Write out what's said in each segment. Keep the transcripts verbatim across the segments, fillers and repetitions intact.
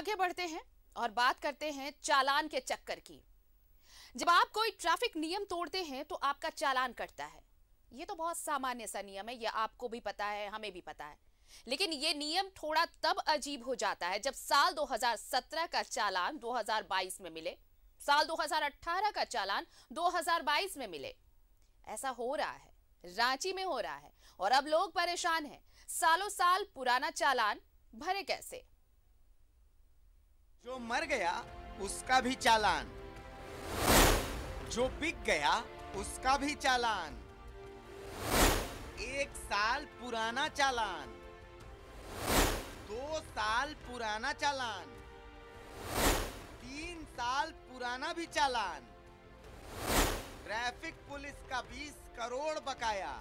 आगे बढ़ते हैं और बात करते हैं चालान के चक्कर की। जब आप कोई ट्रैफिक नियम तोड़ते हैं तो आपका चालान कटता है। ये तो बहुत सामान्य सा नियम है, यह आपको भी पता है, हमें भी पता है। लेकिन यह नियम थोड़ा तब अजीब हो जाता है जब साल दो हज़ार सत्रह का चालान दो हज़ार बाईस में मिले, साल दो हज़ार अठारह का चालान दो हज़ार बाईस में मिले। ऐसा हो रहा है, रांची में हो रहा है और अब लोग परेशान हैं। सालों साल पुराना चालान भरे कैसे? जो मर गया उसका भी चालान, जो बिक गया उसका भी चालान, एक साल पुराना चालान, दो साल पुराना चालान, तीन साल पुराना भी चालान, ट्रैफिक पुलिस का बीस करोड़ बकाया।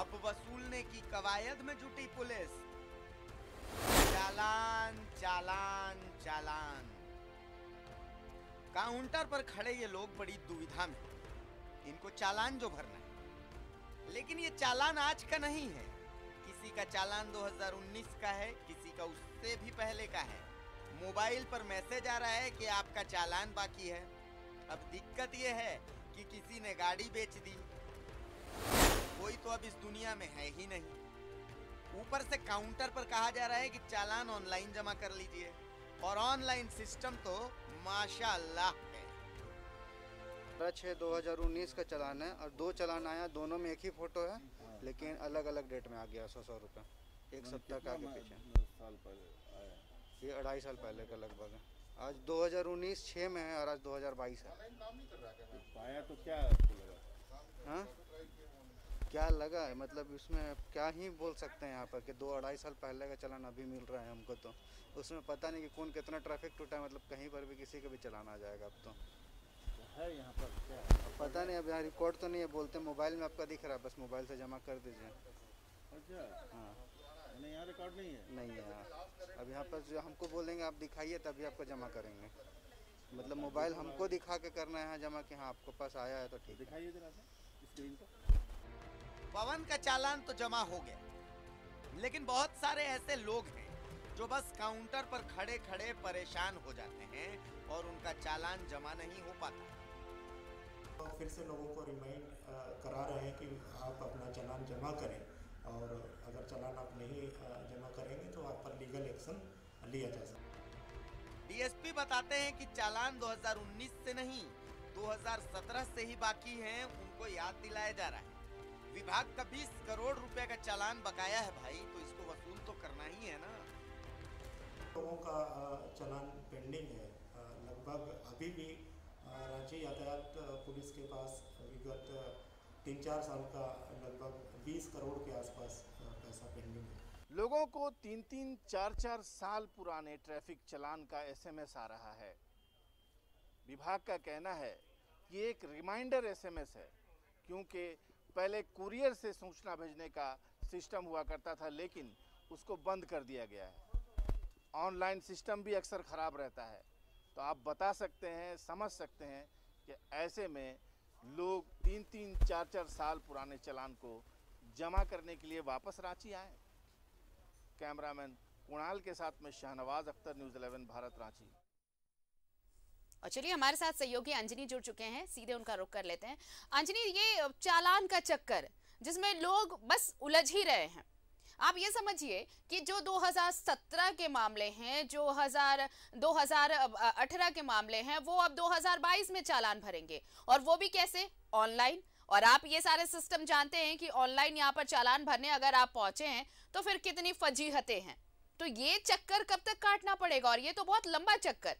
अब वसूलने की कवायद में जुटी पुलिस। चालान चालान चालान। काउंटर पर खड़े ये लोग बड़ी दुविधा में, इनको चालान जो भरना है। लेकिन ये चालान आज का नहीं है, किसी का चालान दो हज़ार उन्नीस का है, किसी का उससे भी पहले का है। मोबाइल पर मैसेज आ रहा है कि आपका चालान बाकी है। अब दिक्कत ये है कि किसी ने गाड़ी बेच दी, कोई तो अब इस दुनिया में है ही नहीं। ऊपर से काउंटर पर कहा जा रहा है कि चालान ऑनलाइन जमा कर लीजिए, और ऑनलाइन सिस्टम तो माशाल्लाह है। छह दो हज़ार उन्नीस का चालान है और दो चालान आया, दोनों में एक ही फोटो है लेकिन अलग अलग डेट में आ गया। सौ सौ रुपये एक सप्ताह का आगे पीछे, ये अढ़ाई साल पहले का लगभग है। आज दो हज़ार उन्नीस छह में है और आज दो हज़ार बाईस है। पाया तो क्या हाँ क्या लगा है, मतलब उसमें क्या ही बोल सकते हैं यहाँ पर कि दो अढ़ाई साल पहले का चालान अभी मिल रहा है हमको। तो उसमें पता नहीं कि कौन कितना ट्रैफिक टूटा है, मतलब कहीं पर भी किसी का भी चालान आ जाएगा। अब तो है यहाँ पर क्या पता नहीं, अब यहाँ रिकॉर्ड तो नहीं है, बोलते मोबाइल में आपका दिख रहा है, बस मोबाइल से जमा कर दीजिए। हाँ नहीं यहाँ रिकॉर्ड नहीं है, नहीं है यहाँ। अब यहाँ पर जो हमको बोलेंगे आप दिखाइए तभी आपको जमा करेंगे, मतलब मोबाइल हमको दिखा के करना है जमा कि हाँ आपको पास आया है तो ठीक है। दिखाइए जरा स्क्रीन पर। पवन का चालान तो जमा हो गया, लेकिन बहुत सारे ऐसे लोग हैं जो बस काउंटर पर खड़े खड़े परेशान हो जाते हैं और उनका चालान जमा नहीं हो पाता। तो फिर से लोगों को रिमाइंड करा रहे हैं कि आप अपना चालान जमा करें, और अगर चालान आप नहीं जमा करेंगे तो आप पर लीगल एक्शन लिया जा सकता। डीएसपी बताते हैं कि चालान दो हज़ार उन्नीस से नहीं दो हज़ार सत्रह से ही बाकी हैं, उनको याद दिलाया जा रहा है। विभाग का बीस करोड़ रुपए का चालान बकाया है भाई, तो इसको वसूल तो करना ही है ना। लोगों का चालान पेंडिंग है लगभग, अभी भी रांची यातायात पुलिस के पास विगत तीन चार साल का लगभग बीस करोड़ के आसपास पैसा पेंडिंग है। लोगों को तीन तीन चार चार साल पुराने ट्रैफिक चालान का एसएमएस आ रहा है। विभाग का कहना है कि एक रिमाइंडर एसएमएस है, क्योंकि पहले कुरियर से सूचना भेजने का सिस्टम हुआ करता था, लेकिन उसको बंद कर दिया गया है। ऑनलाइन सिस्टम भी अक्सर खराब रहता है, तो आप बता सकते हैं, समझ सकते हैं कि ऐसे में लोग तीन तीन चार चार साल पुराने चालान को जमा करने के लिए वापस रांची आए। कैमरामैन कुणाल के साथ में शाहनवाज अख्तर, न्यूज़ इलेवन भारत, रांची। और चलिए हमारे साथ सहयोगी अंजनी जुड़ चुके हैं, सीधे उनका रुख कर लेते हैं। अंजनी, ये चालान का चक्कर जिसमें लोग बस उलझ ही रहे हैं, आप ये समझिए कि जो दो हज़ार सत्रह के मामले हैं, जो दो हज़ार अठारह के मामले हैं, वो अब दो हज़ार बाईस में चालान भरेंगे, और वो भी कैसे? ऑनलाइन। और आप ये सारे सिस्टम जानते हैं कि ऑनलाइन यहाँ पर चालान भरने अगर आप पहुंचे हैं तो फिर कितनी फजीहतें हैं। तो ये चक्कर कब तक काटना पड़ेगा, और ये तो बहुत लंबा चक्कर।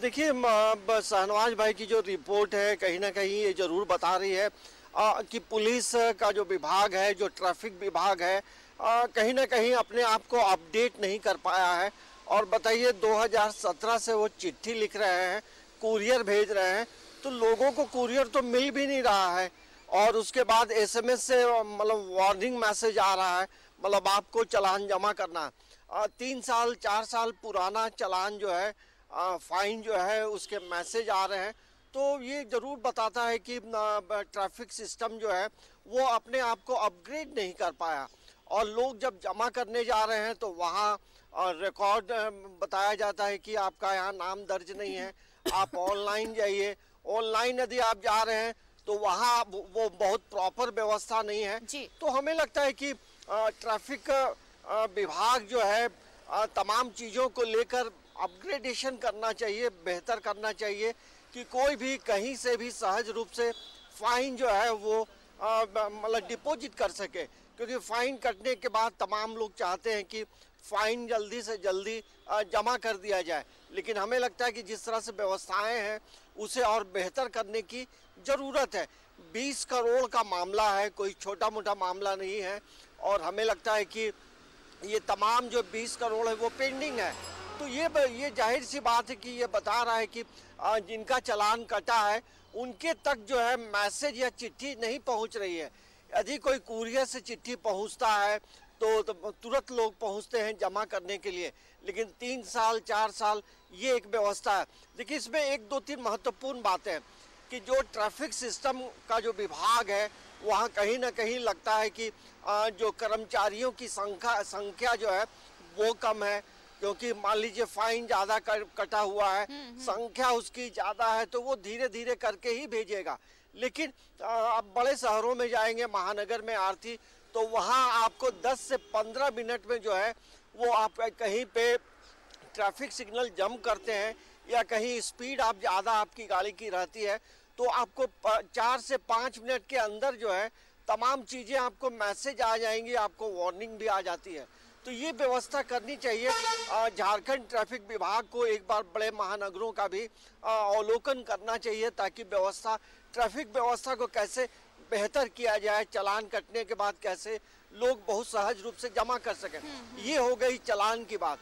देखिए शाहनवाज भाई की जो रिपोर्ट है कहीं ना कहीं ये जरूर बता रही है आ, कि पुलिस का जो विभाग है, जो ट्रैफिक विभाग है, आ, कहीं ना कहीं अपने आप को अपडेट नहीं कर पाया है। और बताइए दो हज़ार सत्रह से वो चिट्ठी लिख रहे हैं, कुरियर भेज रहे हैं, तो लोगों को कुरियर तो मिल भी नहीं रहा है, और उसके बाद एसएमएस से मतलब वार्निंग मैसेज आ रहा है, मतलब आपको चालान जमा करना। आ, तीन साल चार साल पुराना चालान जो है, आ, फाइन जो है, उसके मैसेज आ रहे हैं। तो ये ज़रूर बताता है कि ट्रैफिक सिस्टम जो है वो अपने आप को अपग्रेड नहीं कर पाया। और लोग जब जमा करने जा रहे हैं तो वहाँ और रिकॉर्ड बताया जाता है कि आपका यहाँ नाम दर्ज नहीं है, आप ऑनलाइन जाइए। ऑनलाइन यदि आप जा रहे हैं तो वहाँ वो बहुत प्रॉपर व्यवस्था नहीं है। तो हमें लगता है कि ट्रैफिक विभाग जो है तमाम चीज़ों को लेकर अपग्रेडेशन करना चाहिए, बेहतर करना चाहिए कि कोई भी कहीं से भी सहज रूप से फाइन जो है वो मतलब डिपॉजिट कर सके, क्योंकि फाइन कटने के बाद तमाम लोग चाहते हैं कि फाइन जल्दी से जल्दी जमा कर दिया जाए। लेकिन हमें लगता है कि जिस तरह से व्यवस्थाएं हैं उसे और बेहतर करने की ज़रूरत है। बीस करोड़ का मामला है, कोई छोटा मोटा मामला नहीं है। और हमें लगता है कि ये तमाम जो बीस करोड़ है वो पेंडिंग है। तो ये ये जाहिर सी बात है कि ये बता रहा है कि जिनका चालान कटा है उनके तक जो है मैसेज या चिट्ठी नहीं पहुंच रही है। यदि कोई कूरियर से चिट्ठी पहुंचता है तो, तो तुरंत लोग पहुंचते हैं जमा करने के लिए, लेकिन तीन साल चार साल ये एक व्यवस्था है। देखिए इसमें एक दो तीन महत्वपूर्ण बातें हैं कि जो ट्रैफिक सिस्टम का जो विभाग है वहाँ कहीं ना कहीं लगता है कि जो कर्मचारियों की संख्या संख्या जो है वो कम है, क्योंकि मान लीजिए फाइन ज़्यादा कटा हुआ है, संख्या उसकी ज़्यादा है तो वो धीरे धीरे करके ही भेजेगा। लेकिन आप बड़े शहरों में जाएंगे, महानगर में आरती, तो वहाँ आपको दस से पंद्रह मिनट में जो है वो आप कहीं पे ट्रैफिक सिग्नल जम करते हैं या कहीं स्पीड आप ज़्यादा आपकी गाड़ी की रहती है तो आपको चार से पाँच मिनट के अंदर जो है तमाम चीज़ें आपको मैसेज आ जाएंगी, आपको वार्निंग भी आ जाती है। तो ये व्यवस्था करनी चाहिए। झारखंड ट्रैफिक विभाग को एक बार बड़े महानगरों का भी अवलोकन करना चाहिए ताकि व्यवस्था ट्रैफिक व्यवस्था को कैसे बेहतर किया जाए, चालान कटने के बाद कैसे लोग बहुत सहज रूप से जमा कर सकें। ये हो गई चालान की बात।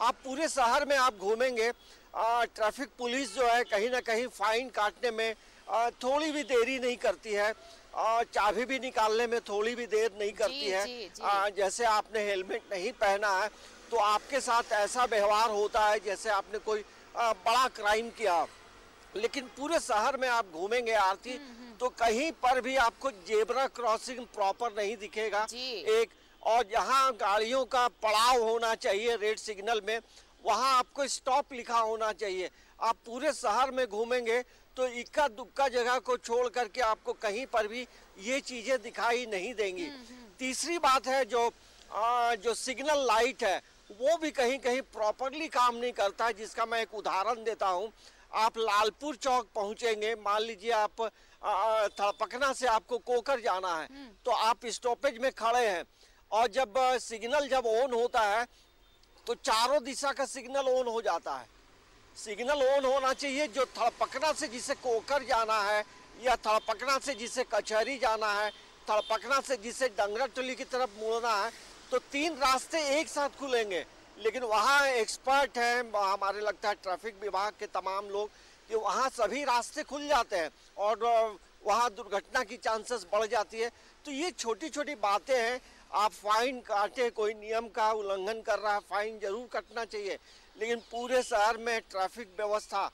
आप पूरे शहर में आप घूमेंगे, ट्रैफिक पुलिस जो है कहीं ना कहीं फाइन काटने में थोड़ी भी देरी नहीं करती है, चाबी भी निकालने में थोड़ी भी देर नहीं करती जी, है जी, जी। आ, जैसे आपने हेलमेट नहीं पहना है तो आपके साथ ऐसा व्यवहार होता है जैसे आपने कोई आ, बड़ा क्राइम किया। लेकिन पूरे शहर में आप घूमेंगे आरती तो कहीं पर भी आपको जेब्रा क्रॉसिंग प्रॉपर नहीं दिखेगा एक, और जहां गाड़ियों का पड़ाव होना चाहिए रेड सिग्नल में वहां आपको स्टॉप लिखा होना चाहिए। आप पूरे शहर में घूमेंगे तो इक्का दुक्का जगह को छोड़ करके आपको कहीं पर भी ये चीज़ें दिखाई नहीं देंगी। तीसरी बात है जो आ, जो सिग्नल लाइट है वो भी कहीं कहीं प्रॉपरली काम नहीं करता है, जिसका मैं एक उदाहरण देता हूँ। आप लालपुर चौक पहुँचेंगे, मान लीजिए आप थरपकना से आपको कोकर जाना है तो आप स्टॉपेज में खड़े हैं और जब सिग्नल जब ऑन होता है तो चारों दिशा का सिग्नल ऑन हो जाता है। सिग्नल ऑन होना चाहिए जो थरपकना से जिसे कोकर जाना है या थरपकना से जिसे कचहरी जाना है, थरपकना से जिसे डंगरा चोली की तरफ मुड़ना है, तो तीन रास्ते एक साथ खुलेंगे। लेकिन वहाँ एक्सपर्ट हैं हमारे लगता है ट्रैफिक विभाग के तमाम लोग कि वहाँ सभी रास्ते खुल जाते हैं और वहाँ दुर्घटना की चांसेस बढ़ जाती है। तो ये छोटी छोटी बातें हैं। आप फाइन काटे, कोई नियम का उल्लंघन कर रहा है फाइन जरूर कटना चाहिए, लेकिन पूरे शहर में ट्रैफिक व्यवस्था,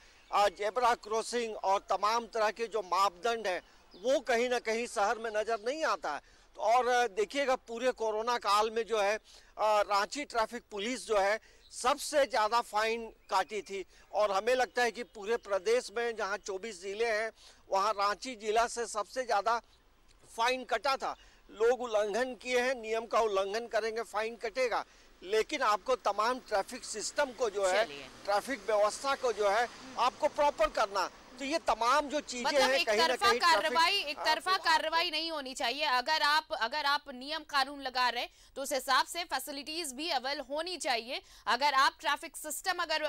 जेब्रा क्रॉसिंग और तमाम तरह के जो मापदंड हैं वो कहीं ना कहीं शहर में नज़र नहीं आता है। तो और देखिएगा पूरे कोरोना काल में जो है रांची ट्रैफिक पुलिस जो है सबसे ज़्यादा फाइन काटी थी और हमें लगता है कि पूरे प्रदेश में जहाँ चौबीस जिले हैं वहाँ रांची जिला से सबसे ज़्यादा फाइन कटा था। लोग उल्लंघन किए हैं, नियम का उल्लंघन करेंगे फाइन कटेगा, लेकिन आपको तमाम ट्रैफिक सिस्टम को जो है, ट्रैफिक व्यवस्था को जो है आपको प्रॉपर करना। तो ये तमाम जो चीजें मतलब हैं कहीं ना कहीं कार्रवाई एक तरफा कार्रवाई नहीं होनी चाहिए। अगर आप अगर आप नियम कानून लगा रहे तो उस हिसाब से फैसिलिटीज भी अवेल होनी चाहिए। अगर आप ट्रैफिक सिस्टम अगर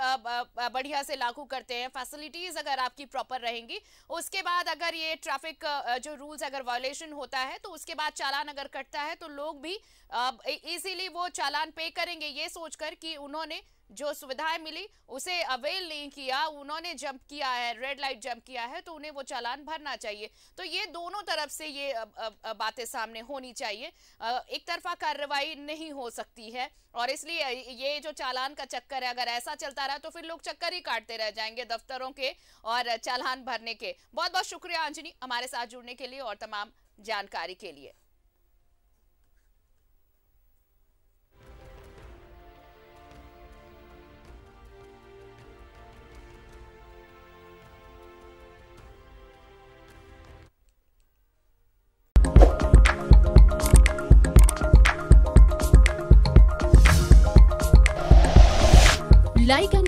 बढ़िया से लागू करते हैं, फैसिलिटीज अगर आपकी प्रॉपर रहेंगी, उसके बाद अगर ये ट्रैफिक जो रूल्स अगर वायोलेशन होता है तो उसके बाद चालान अगर कटता है तो लोग भी इजीली वो चालान पे करेंगे, ये सोचकर कि उन्होंने जो सुविधाएं मिली उसे अवेल नहीं किया, उन्होंने जंप किया है, रेड लाइट जंप किया है तो उन्हें वो चालान भरना चाहिए। तो ये दोनों तरफ से ये बातें सामने होनी चाहिए, एक तरफा कार्रवाई नहीं हो सकती है। और इसलिए ये जो चालान का चक्कर है अगर ऐसा चलता रहा तो फिर लोग चक्कर ही काटते रह जाएंगे दफ्तरों के और चालान भरने के। बहुत बहुत शुक्रिया अंजनी हमारे साथ जुड़ने के लिए और तमाम जानकारी के लिए। Like and